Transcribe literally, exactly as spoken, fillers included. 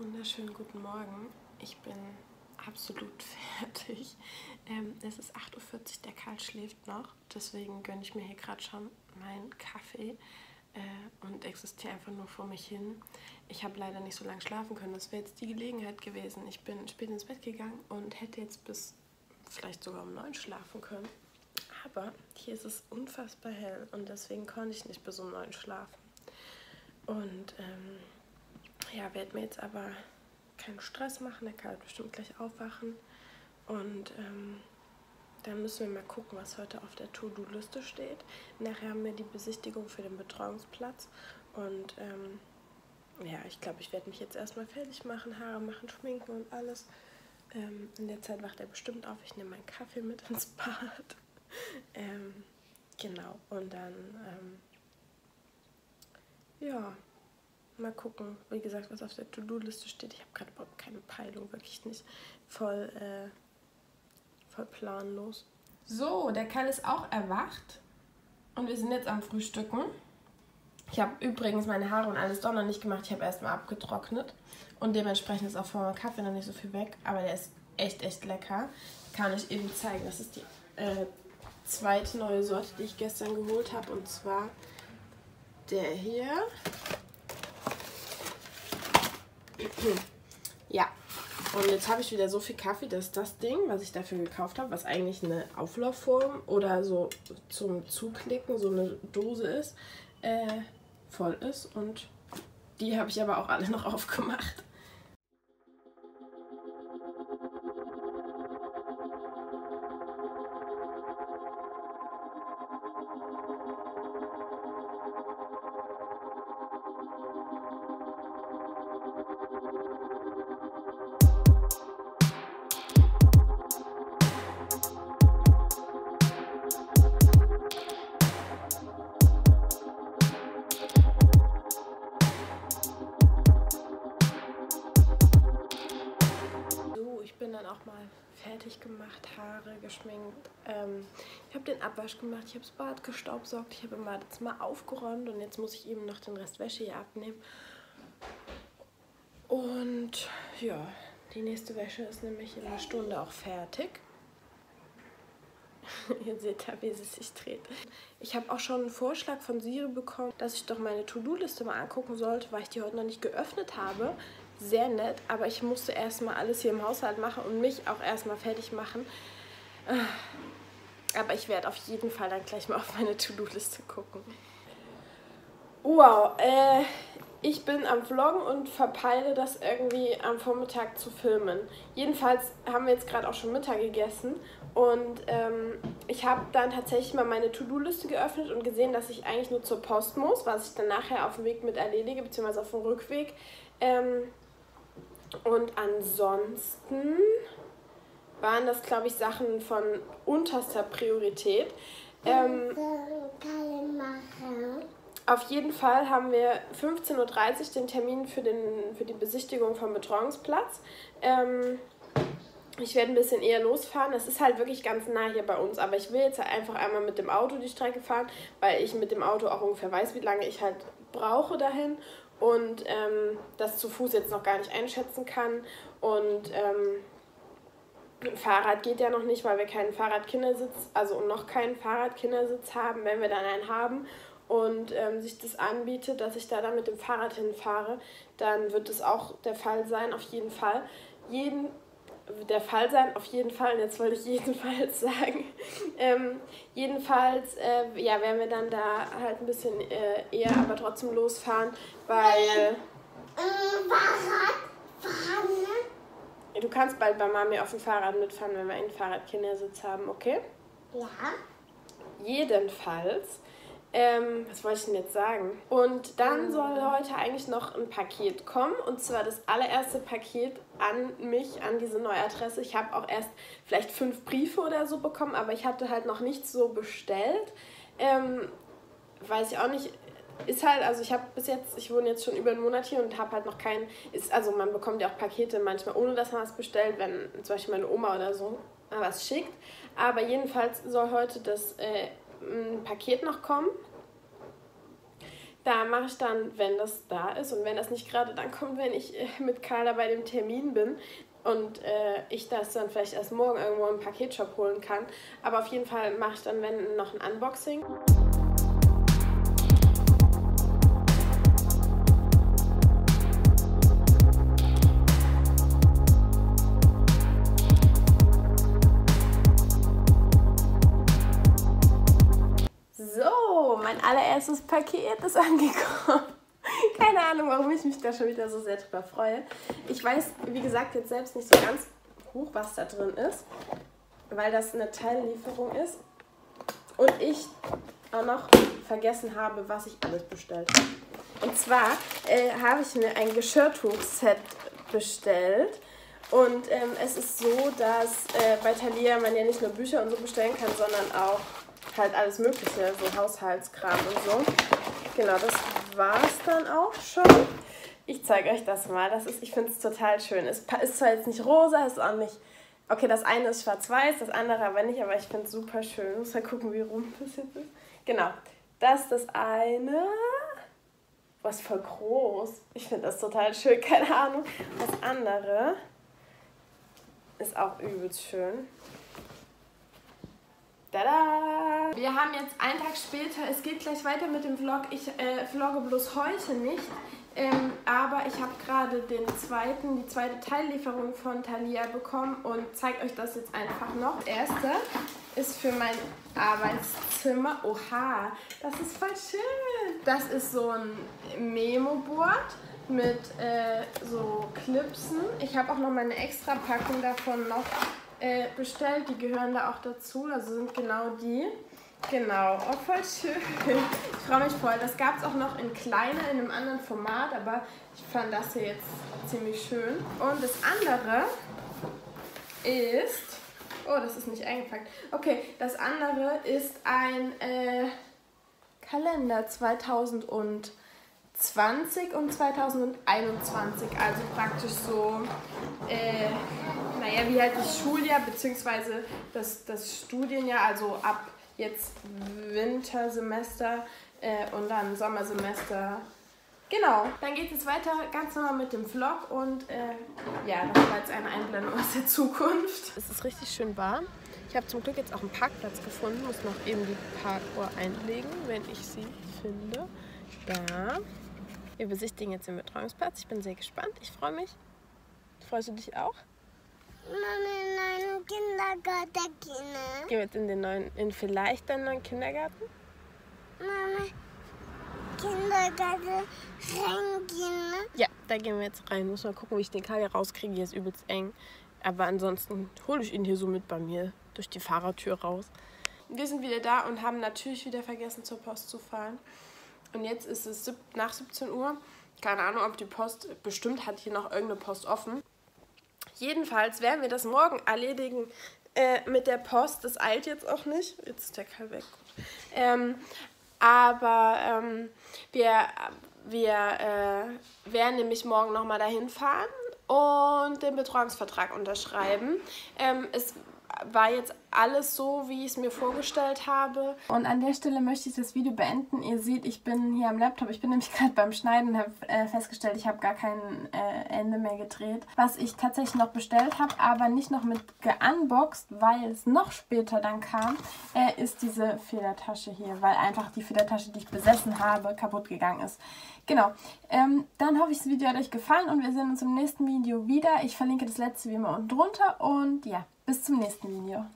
Einen wunderschönen guten Morgen. Ich bin absolut fertig. Ähm, es ist acht Uhr vierzig, der Karl schläft noch. Deswegen gönne ich mir hier gerade schon meinen Kaffee äh, und existiere einfach nur vor mich hin. Ich habe leider nicht so lange schlafen können. Das wäre jetzt die Gelegenheit gewesen. Ich bin spät ins Bett gegangen und hätte jetzt bis vielleicht sogar um neun schlafen können. Aber hier ist es unfassbar hell und deswegen konnte ich nicht bis um neun schlafen. Und ähm, ja, werde mir jetzt aber keinen Stress machen, der kann bestimmt gleich aufwachen. Und ähm, dann müssen wir mal gucken, was heute auf der To-Do-Liste steht. Nachher haben wir die Besichtigung für den Betreuungsplatz. Und ähm, ja, ich glaube, ich werde mich jetzt erstmal fertig machen, Haare machen, schminken und alles. Ähm, in der Zeit wacht er bestimmt auf. Ich nehme meinen Kaffee mit ins Bad. ähm, genau, und dann, ähm, ja, mal gucken, wie gesagt, was auf der To-Do-Liste steht. Ich habe gerade überhaupt keine Peilung, wirklich nicht. Voll, äh, voll planlos. So, der Karl ist auch erwacht und wir sind jetzt am Frühstücken. Ich habe übrigens meine Haare und alles doch noch nicht gemacht. Ich habe erstmal abgetrocknet und dementsprechend ist auch vor meinem Kaffee noch nicht so viel weg. Aber der ist echt, echt lecker. Kann ich eben zeigen. Das ist die äh, zweite neue Sorte, die ich gestern geholt habe, und zwar der hier. Ja, und jetzt habe ich wieder so viel Kaffee, dass das Ding, was ich dafür gekauft habe, was eigentlich eine Auflaufform oder so zum Zuklicken, so eine Dose ist, äh, voll ist. Und die habe ich aber auch alle noch aufgemacht. Fertig gemacht, Haare geschminkt, ähm, ich habe den Abwasch gemacht, ich habe das Bad gestaubsaugt, ich habe im Badezimmer aufgeräumt und jetzt muss ich eben noch den Rest Wäsche hier abnehmen. Und ja, die nächste Wäsche ist nämlich in einer Stunde auch fertig. Ihr seht ja, wie sie sich dreht. Ich habe auch schon einen Vorschlag von Siri bekommen, dass ich doch meine To-Do-Liste mal angucken sollte, weil ich die heute noch nicht geöffnet habe. Sehr nett, aber ich musste erstmal alles hier im Haushalt machen und mich auch erstmal fertig machen. Aber ich werde auf jeden Fall dann gleich mal auf meine To-Do-Liste gucken. Wow, äh, ich bin am Vloggen und verpeile das irgendwie am Vormittag zu filmen. Jedenfalls haben wir jetzt gerade auch schon Mittag gegessen und ähm, ich habe dann tatsächlich mal meine To-Do-Liste geöffnet und gesehen, dass ich eigentlich nur zur Post muss, was ich dann nachher auf dem Weg mit erledige, beziehungsweise auf dem Rückweg. Ähm, Und ansonsten waren das, glaube ich, Sachen von unterster Priorität. Ähm, auf jeden Fall haben wir fünfzehn Uhr dreißig den Termin für, den, für die Besichtigung vom Betreuungsplatz. Ähm, ich werde ein bisschen eher losfahren. Das ist halt wirklich ganz nah hier bei uns. Aber ich will jetzt halt einfach einmal mit dem Auto die Strecke fahren, weil ich mit dem Auto auch ungefähr weiß, wie lange ich halt brauche dahin. Und ähm, das zu Fuß jetzt noch gar nicht einschätzen kann. Und ähm, Fahrrad geht ja noch nicht, weil wir keinen Fahrradkindersitz, also noch keinen Fahrradkindersitz haben, wenn wir dann einen haben. Und ähm, sich das anbietet, dass ich da dann mit dem Fahrrad hinfahre, dann wird das auch der Fall sein, auf jeden Fall. Jeden, der Fall sein, auf jeden Fall, und jetzt wollte ich jedenfalls sagen. ähm, jedenfalls äh, ja, werden wir dann da halt ein bisschen äh, eher, aber trotzdem losfahren, weil... Fahrrad? Du kannst bald bei Mami auf dem Fahrrad mitfahren, wenn wir einen Fahrradkindersitz haben, okay? Ja. Jedenfalls... Ähm, was wollte ich denn jetzt sagen? Und dann soll heute eigentlich noch ein Paket kommen, und zwar das allererste Paket an mich, an diese neue Adresse. Ich habe auch erst vielleicht fünf Briefe oder so bekommen, aber ich hatte halt noch nichts so bestellt. Ähm, weiß ich auch nicht. Ist halt, also ich habe bis jetzt, ich wohne jetzt schon über einen Monat hier und habe halt noch keinen, ist, also man bekommt ja auch Pakete manchmal, ohne dass man was bestellt, wenn zum Beispiel meine Oma oder so was schickt. Aber jedenfalls soll heute das äh, ein Paket noch kommen. Da mache ich dann, wenn das da ist und wenn das nicht gerade dann kommt, wenn ich mit Carla bei dem Termin bin und äh, ich das dann vielleicht erst morgen irgendwo im Paketshop holen kann. Aber auf jeden Fall mache ich dann, wenn, noch ein Unboxing. Mein allererstes Paket ist angekommen. Keine Ahnung, warum ich mich da schon wieder so sehr drüber freue. Ich weiß, wie gesagt, jetzt selbst nicht so ganz hoch, was da drin ist, weil das eine Teillieferung ist und ich auch noch vergessen habe, was ich alles bestellt habe. Und zwar äh, habe ich mir ein Geschirrtuch-Set bestellt. Und ähm, es ist so, dass äh, bei Thalia man ja nicht nur Bücher und so bestellen kann, sondern auch halt alles Mögliche, so Haushaltskram und so. Genau, das war's dann auch schon. Ich zeige euch das mal. Das ist, ich finde es total schön. Es ist zwar jetzt nicht rosa, ist auch nicht... Okay, das eine ist schwarz-weiß, das andere aber nicht, aber ich finde es super schön. Ich muss mal gucken, wie rum das jetzt ist. Genau, das ist das eine. Was voll groß. Ich finde das total schön, keine Ahnung. Das andere ist auch übelst schön. Tada! Wir haben jetzt einen Tag später, es geht gleich weiter mit dem Vlog. Ich äh, vlogge bloß heute nicht, ähm, aber ich habe gerade den zweiten, die zweite Teillieferung von Thalia bekommen und zeige euch das jetzt einfach noch. Das erste ist für mein Arbeitszimmer. Oha, das ist voll schön! Das ist so ein Memo-Board mit äh, so Clipsen. Ich habe auch noch meine extra Packung davon noch bestellt, die gehören da auch dazu, also sind genau die. Genau, oh, voll schön. Ich freue mich voll. Das gab es auch noch in kleiner, in einem anderen Format, aber ich fand das hier jetzt ziemlich schön. Und das andere ist, oh, das ist nicht eingepackt. Okay, das andere ist ein äh, Kalender zwanzig zwanzig und zwanzig einundzwanzig, also praktisch so, äh, naja, wie halt das Schuljahr bzw. Das, das Studienjahr, also ab jetzt Wintersemester äh, und dann Sommersemester. Genau, dann geht es jetzt weiter ganz normal mit dem Vlog und äh, ja, das war jetzt eine Einblendung aus der Zukunft. Es ist richtig schön warm. Ich habe zum Glück jetzt auch einen Parkplatz gefunden, muss noch eben die Parkuhr einlegen, wenn ich sie finde. Da. Wir besichtigen jetzt den Betreuungsplatz. Ich bin sehr gespannt. Ich freue mich. Freust du dich auch? Mami, neuen Kindergarten, Kinder. Gehen wir jetzt in den neuen, in vielleicht den neuen Kindergarten? Mami, Kindergarten, rein, Kinder. Ja, da gehen wir jetzt rein. Muss mal gucken, wie ich den Karl rauskriege. Hier ist übelst eng. Aber ansonsten hole ich ihn hier so mit bei mir durch die Fahrertür raus. Wir sind wieder da und haben natürlich wieder vergessen, zur Post zu fahren. Und jetzt ist es nach siebzehn Uhr. Keine Ahnung, ob die Post... Bestimmt hat hier noch irgendeine Post offen. Jedenfalls werden wir das morgen erledigen äh, mit der Post. Das eilt jetzt auch nicht. Jetzt ist der Karl weg. Ähm, aber ähm, wir, wir äh, werden nämlich morgen nochmal dahin fahren und den Betreuungsvertrag unterschreiben. Ähm, es war jetzt alles so, wie ich es mir vorgestellt habe. Und an der Stelle möchte ich das Video beenden. Ihr seht, ich bin hier am Laptop. Ich bin nämlich gerade beim Schneiden und habe äh, festgestellt, ich habe gar kein äh, Ende mehr gedreht. Was ich tatsächlich noch bestellt habe, aber nicht noch mit geunboxed, weil es noch später dann kam, äh, ist diese Federtasche hier, weil einfach die Federtasche, die ich besessen habe, kaputt gegangen ist. Genau. Ähm, dann hoffe ich, das Video hat euch gefallen und wir sehen uns im nächsten Video wieder. Ich verlinke das letzte wie immer unten drunter und ja, bis zum nächsten Video.